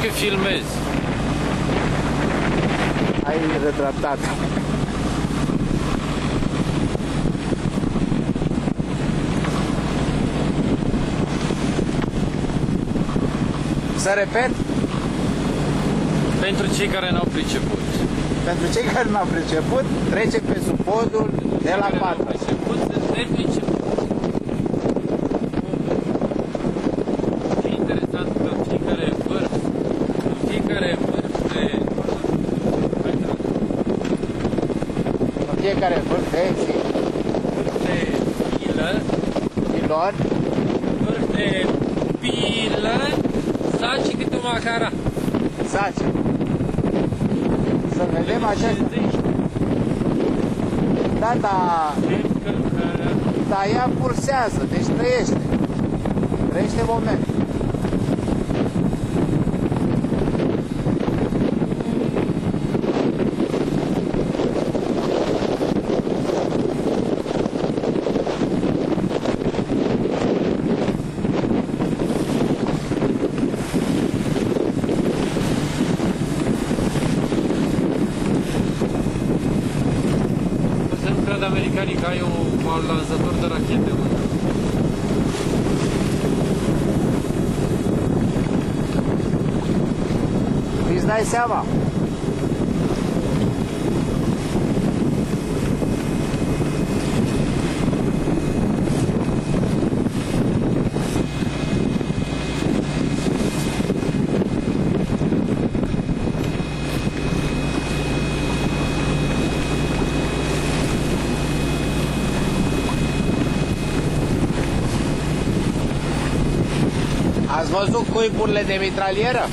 cât filmezi. Ai retratat. Să repet? Pentru cei care n-au priceput. Pentru cei care n-au priceput, trece pe sub podul de la Patras. E interesant că în fiecare vârf de pilă saci câte o macara. Saci. Să vedem așa. Da, da. Dar ea cursează, deci trăiește. Trăiește momentul. Americanii că ai un lanzator de rachete. Îți dai seama? Ați văzut cuiburile de mitralieră?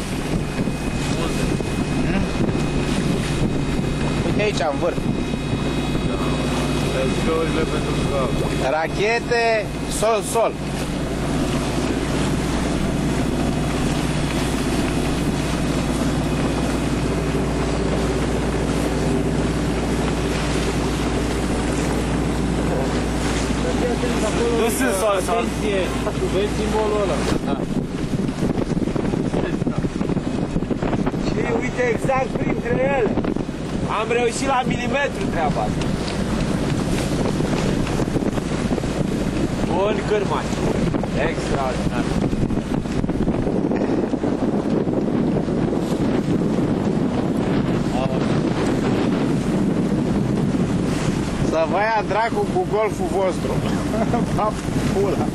Multe. Uite aici, în vârf. Dezgăurile pentru cap. Rachete, sol-sol. Nu sunt sol-sol. Vezi simbolul ăla. Da. Uite exact printre ele. Am reușit la milimetru treaba asta. Bun cârmaș. Extraordinar. Să vă ia dracu cu golful vostru. Pula.